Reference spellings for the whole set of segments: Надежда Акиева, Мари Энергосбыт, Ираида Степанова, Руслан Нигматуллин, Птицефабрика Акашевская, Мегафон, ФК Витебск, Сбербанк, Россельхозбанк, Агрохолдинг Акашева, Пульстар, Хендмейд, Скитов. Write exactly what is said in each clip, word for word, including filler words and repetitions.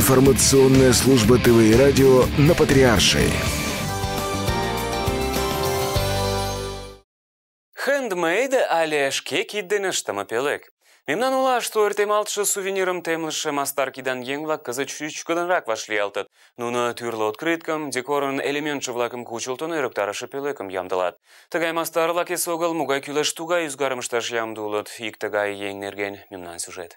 информационная служба ТВ и радио на Патриаршей. Хендмейда але шкеки деныштама пелек. Мемнан ула, что артемалтша сувениром темлыше мастаркидан енглак каза чучкаданрак вошли алтат. Ну на тюрло открыткам, декорон элементши влаком кучилтон и рыктараши пелеком ямдалат. Тагай мастар лаке согал, мугай кюлеш тугай изгарым шташ ямдулат. Ик тагай енерген мемнан сюжет.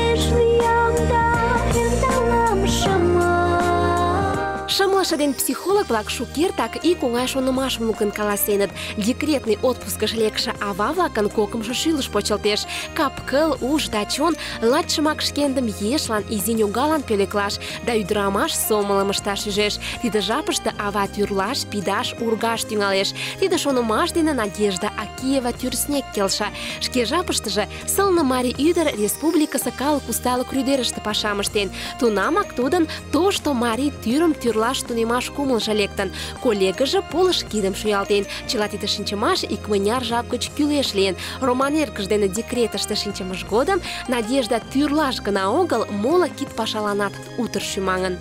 Шамлаша ден психолог влак шукер так и кунгайшо на машем лукан каласенет. Декретный отпуск жлекша ава влакан коком шушилыш почелтеш. Капкел уж дачон латшамак шкендам ешлан и зиню галан пелеклаш. Даю драмаш сомалам шташ жеш. Ты дажапышта ава тюрлаш пидаш ургаш тюнгалеш. Ты дашону маждина надежда акиева тюрснек келша. Шкежапышта же сална Мари Идер республика сакал кустала крюдерышта пашамыштен. Тунамак тудан то, что Мари тюром тюрла что не маш кумыл жалектан. Коллега же полыш кидом шуялтен. Челатита шинчемаш и кмыняр жапкач кюлешлен. Романер каждена декрета что шинчемаш годом. Надежда тюрлашка на огол мола кит пашаланат утр шуманган.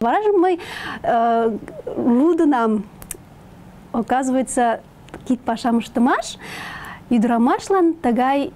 Варажем мы луда нам оказывается кит пашамыштамаш и драмашлан тагай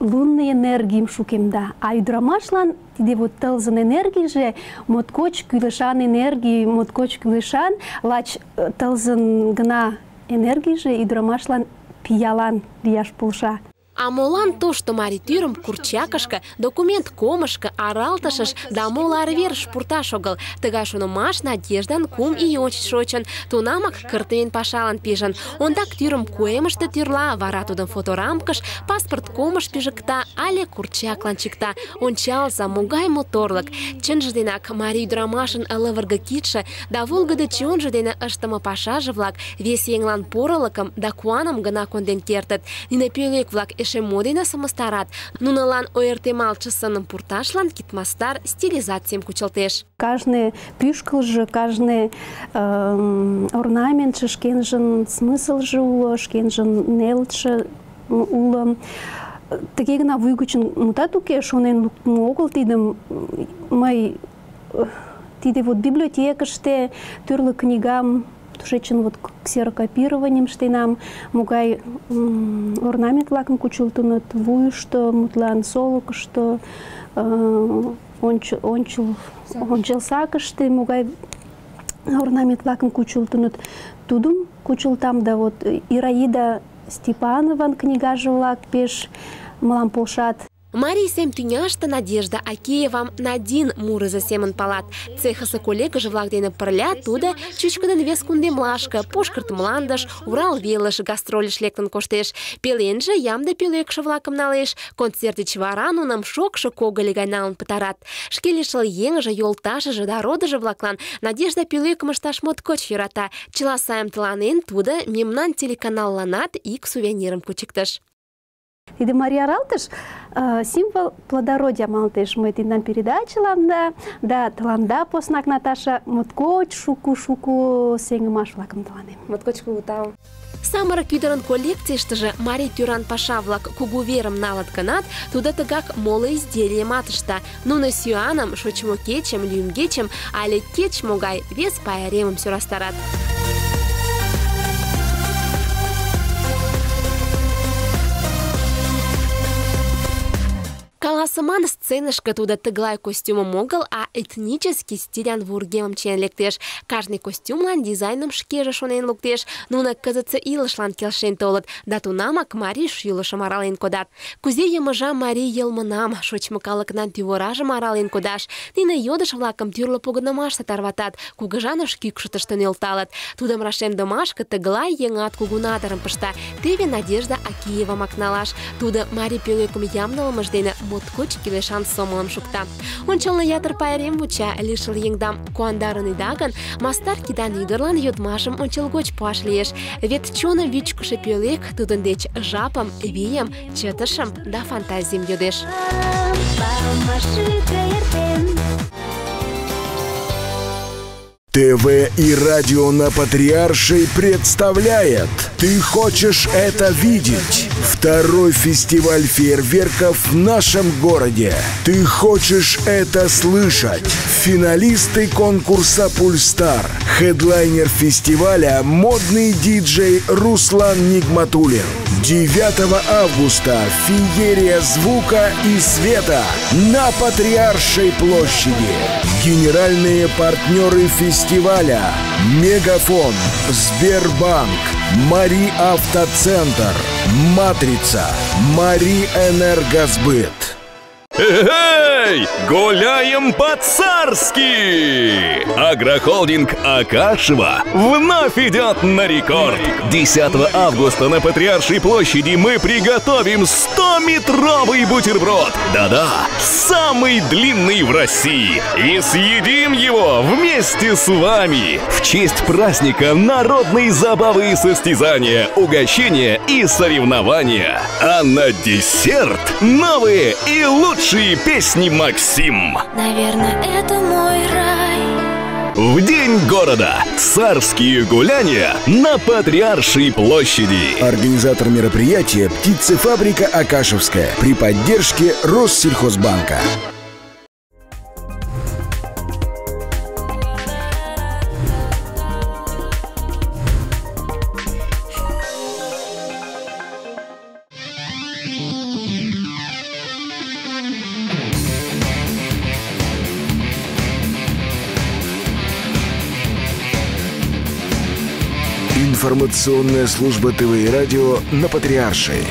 лунной энергием шуким да, а идромашлан тиде вот телзан энергии же моткоч кулешан энергии моткоч кулешан лач телзан гна энергии же идромашлан пиялан дияш пулша. А молан то, что маритюром курчакашка, документ комашка, аралташаш, да мола арвер шпурташогал, тыгашуну маш надеждан кум и йончит шочан, тунамак картын пашалан пижан. Он так тюром куэмаш да тюрла, варатудам фоторамкаш, паспорт комаш пижыкта, але курчакланчикта. Он чалза мугай моторлык. Чынжденак Мари Драмашин лывыргы китша, да волгыды чонждена ыштыма пашажы-влак, вес еҥлан порылыкым да куаным гына конден кертыт. Нине пӧлек-влак эше модина самостарат, нунылан ойыртемалчысыным пурташлан китмастар стилизацийым кучылтеш. Каждый пӱшкылжӧ, каждый орнаментше шкенжын смыслже уло, шкенжын нелытше уло. Тыге гына вуй гычын мутат уке шонен луктмо огыл тидым. Мый тиде вот библиотекыште тӱрлӧ книгам тушечын вот ксерокопированием штейнам, могай орнамент лаком кучилтунат вуйышто, мутлан солокышто, ончылсакыште, могай орнамент лаком кучилтунат тудым кучилтам, да вот Ираида Степанован книгажы влак пеш мылам полшат. Марий сем тюняшта Надежда Акеевам надин муры за семен палат. Цехаса коллега же влагдена парля туда чучкадан вес кунде млашка, пошкарт мландаш, урал велыш, гастролиш лектан коштеш. Пеленже ямда пелекша влаком налеш, концерты чварану нам шокша кога леганалан патарат. Шкелишал енжа, елташа же, дорода же влаклан, Надежда пелек машташ моткоч юрата. Челасаем тланын туда мемнан телеканал ланат и к сувенирам кучикташ. Иди Мария Ралтыш символ плодородия малтыш. Мы это нам передачи ланда, да, таланда поснак Наташа, моткоч шуку шуку сенгмаш влаком таланы. Моткочку там. Самара кюдеран коллекции, что же Мари Тюран Паша влак кугувером налад канат, туда тагак молы изделия матышта. Ну на сюаном шучмо кечем, люмгечем, але кеч могай вес паэремом все растарат. Каласыман сценышка туда тыглай костюмом огыл, а этнический стилян вургемом чен лектеш. Каждый костюмлан дизайном шкеже шонен луктеш, нуна кызыцы илышлан келшен толыт, да тунамак Мари шӱлышым арален кодат. Кузе йымыжа Мари йылмынам, шочмо калыкнан тӱворажым арален кодаш, нине йодыш-влакым тӱрлӧ погынымаште тарватат, кугыжаныш кӱкшытыште нӧлталыт. Тудым рашемдымашке тыглай еҥат кугунатырым пышта. Теве Надежда Акиевамак налаш. Тудо Мари пӧлекым ямдылымыж дене моткоч кӱлешан сомылым шукта. Ончылно ятыр пайрем вуча, лишыл еҥдам куандарен ида гын, мастар кидан ӱдырлан йодмашым ончылгоч пуаш лиеш. Вет чоным вӱчкышӧ пӧлек тудын деч жапым, вийым, чытышым да фантазийым йодеш. ТВ и радио на Патриаршей представляет «Ты хочешь это видеть?» Второй фестиваль фейерверков в нашем городе. «Ты хочешь это слышать?» Финалисты конкурса «Пульстар». Хедлайнер фестиваля — модный диджей Руслан Нигматуллин. девятого августа феерия звука и света на Патриаршей площади. Генеральные партнеры фестиваля: Мегафон, Сбербанк, Мари Автоцентр, Матрица, Мари Энергосбыт. Эй, гуляем по-царски! Агрохолдинг Акашева вновь идет на рекорд. десятого августа на Патриаршей площади мы приготовим стометровый бутерброд. Да-да, самый длинный в России. И съедим его вместе с вами. В честь праздника народной забавы и состязания, угощения и соревнования. А на десерт новые и лучшие песни Максим. Наверное, это мой рай. В день города царские гуляния на Патриаршей площади. Организатор мероприятия — Птицефабрика Акашевская при поддержке Россельхозбанка. Информационная служба ТВ и радио на Патриаршей.